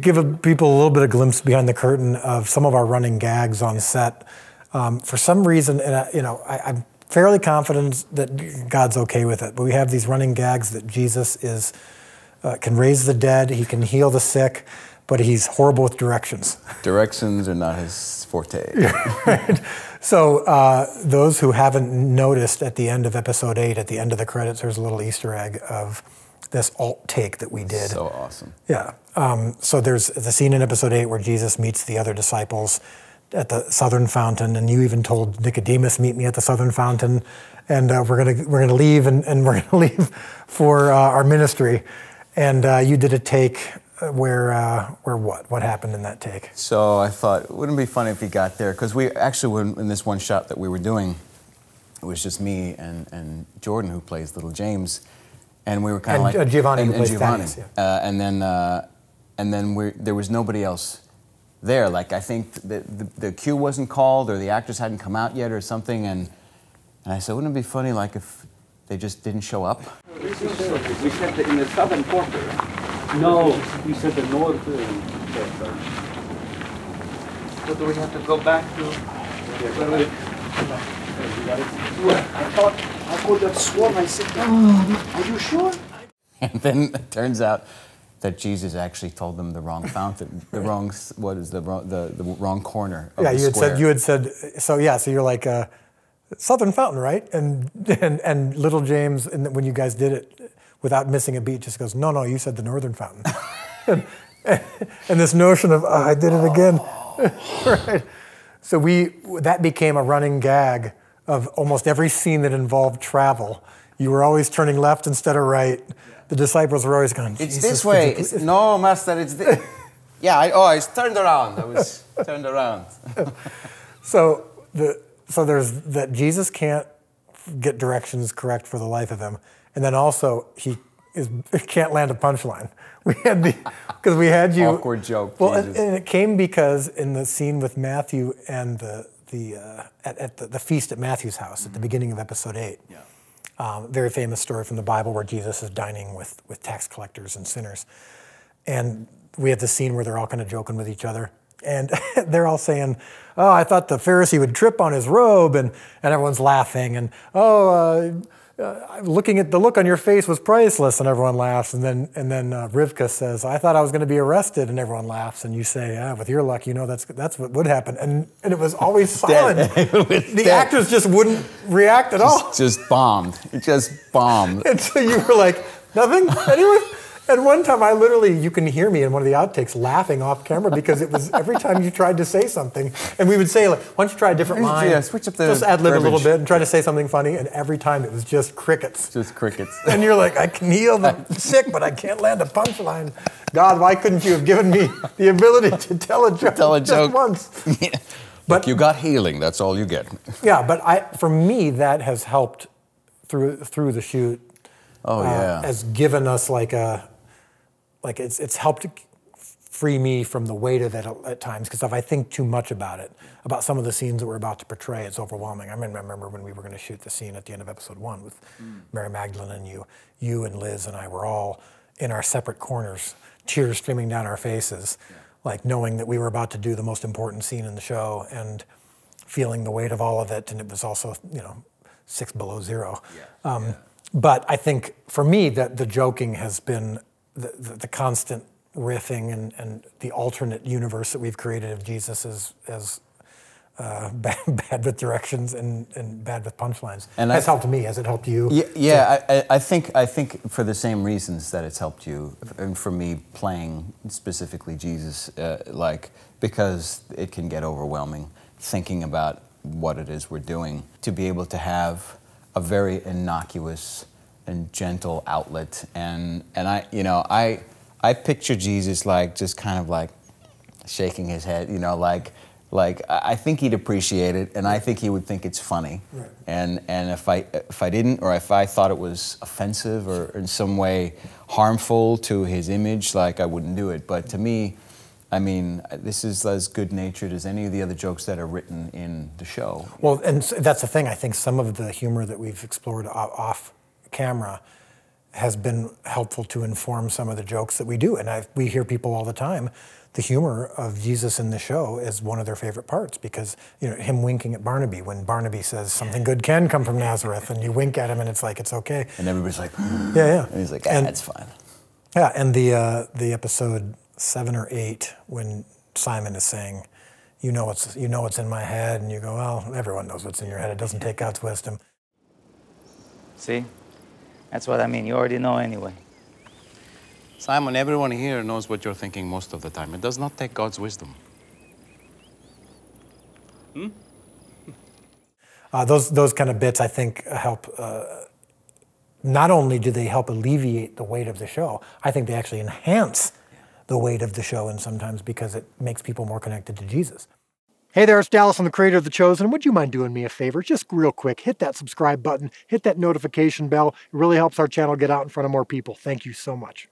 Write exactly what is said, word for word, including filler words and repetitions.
give people a little bit of glimpse behind the curtain of some of our running gags on set. Um, for some reason, and I, you know, I, I'm fairly confident that God's okay with it, but we have these running gags that Jesus is uh, can raise the dead, he can heal the sick, but he's horrible with directions. Directions are not his forte. Right. So uh, those who haven't noticed, at the end of episode eight, at the end of the credits, there's a little Easter egg of this alt take that we did. So awesome. Yeah. Um, so there's the scene in episode eight where Jesus meets the other disciples at the Southern Fountain, and you even told Nicodemus, meet me at the Southern Fountain, and uh, we're gonna we're gonna leave, and, and we're gonna leave for uh, our ministry. And uh, you did a take where uh, where what what happened in that take? So I thought, wouldn't it be funny if he got there, because we actually were in this one shot that we were doing. It was just me and and Jordan, who plays Little James, and we were kind of like uh, Giovanni, and, and Giovanni, Thaddeus, yeah. uh, and then uh, and then we there was nobody else there. Like, I think the, the, the cue wasn't called, or the actors hadn't come out yet or something, and, and I said, wouldn't it be funny, like, if they just didn't show up? We said that in the southern quarter. No, we said the northern quarter. So do we have to go back to... Yeah, I thought I could have sworn I said that. Are you sure? And then it turns out that Jesus actually told them the wrong fountain, the wrong, what is the wrong, the, the wrong corner of yeah, the you had square. Said, you had said, so yeah, so you're like, uh, Southern Fountain, right? And, and, and Little James, and when you guys did it, without missing a beat, just goes, no, no, you said the Northern Fountain. and, and, and this notion of, oh, I did it again, right? So we, that became a running gag of almost every scene that involved travel. You were always turning left instead of right. The disciples were always going, it's this way. It's, no, Master, it's this. Yeah, I, oh, I turned around. I was turned around. so, the, so there's that Jesus can't get directions correct for the life of him. And then also, he is, can't land a punchline. We had the, because we had you. Awkward joke. Well, and, and it came because in the scene with Matthew and the, the, uh, at, at the, the feast at Matthew's house, mm-hmm. at the beginning of episode eight. Yeah. Um, very famous story from the Bible where Jesus is dining with, with tax collectors and sinners. And we have this scene where they're all kind of joking with each other. And they're all saying, oh, I thought the Pharisee would trip on his robe. And, and everyone's laughing. And, oh, uh, uh, looking at the look on your face was priceless. And everyone laughs. And then, and then uh, Rivka says, I thought I was going to be arrested. And everyone laughs. And you say, ah, with your luck, you know that's, that's what would happen. And, and it was always silent. was the dead. actors just wouldn't react at just, all. Just bombed. It just bombed. And so you were like, nothing? Anyway. And one time I literally, you can hear me in one of the outtakes laughing off camera, because it was every time you tried to say something, and we would say, like, why don't you try a different line? Yeah, switch up the Just ad lib verbiage. a little bit and try to say something funny, and every time it was just crickets. Just crickets. And you're like, I can heal the sick, but I can't land a punchline. God, why couldn't you have given me the ability to tell a joke, tell a just joke. once? Yeah. But, but you got healing, that's all you get. Yeah, but I, for me, that has helped through, through the shoot. Oh, uh, yeah. Has given us like a... Like, it's, it's helped free me from the weight of it at times, because if I think too much about it, about some of the scenes that we're about to portray, it's overwhelming. I mean, I remember when we were going to shoot the scene at the end of episode one with mm. Mary Magdalene and you. You and Liz and I were all in our separate corners, tears streaming down our faces, yeah. like knowing that we were about to do the most important scene in the show and feeling the weight of all of it. And it was also, you know, six below zero. Yeah. Um, yeah. But I think for me that the joking has been... The, the, the constant riffing and, and the alternate universe that we've created of Jesus as, as uh, bad, bad with directions and, and bad with punchlines has helped me. Has it helped you? Yeah, yeah I, I, think, I think for the same reasons that it's helped you, and for me playing specifically Jesus, uh, like, because it can get overwhelming thinking about what it is we're doing. To be able to have a very innocuous and gentle outlet, and and I you know I I picture Jesus like just kind of like shaking his head, you know, like like I think he'd appreciate it, and I think he would think it's funny, right. and and if I if I didn't, or if I thought it was offensive or in some way harmful to his image, like, I wouldn't do it. But to me, I mean, this is as good-natured as any of the other jokes that are written in the show. Well, and that's the thing. I think some of the humor that we've explored off camera has been helpful to inform some of the jokes that we do. And I, we hear people all the time, the humor of Jesus in the show is one of their favorite parts, because you know him winking at Barnaby when Barnaby says something good can come from Nazareth, and you wink at him and it's like, it's okay. And everybody's like, yeah, yeah. And he's like, ah, it's fine. Yeah, and the, uh, the episode seven or eight when Simon is saying, you know, it's, you know what's in my head, and you go, well, everyone knows what's in your head. It doesn't take God's wisdom. See? That's what I mean. You already know anyway. Simon, everyone here knows what you're thinking most of the time. It does not take God's wisdom. Hmm? Uh, those, those kind of bits, I think, help. Uh, not only do they help alleviate the weight of the show, I think they actually enhance the weight of the show, and sometimes because it makes people more connected to Jesus. Hey there, it's Dallas, I'm the creator of The Chosen. Would you mind doing me a favor? Just real quick, hit that subscribe button, hit that notification bell. It really helps our channel get out in front of more people. Thank you so much.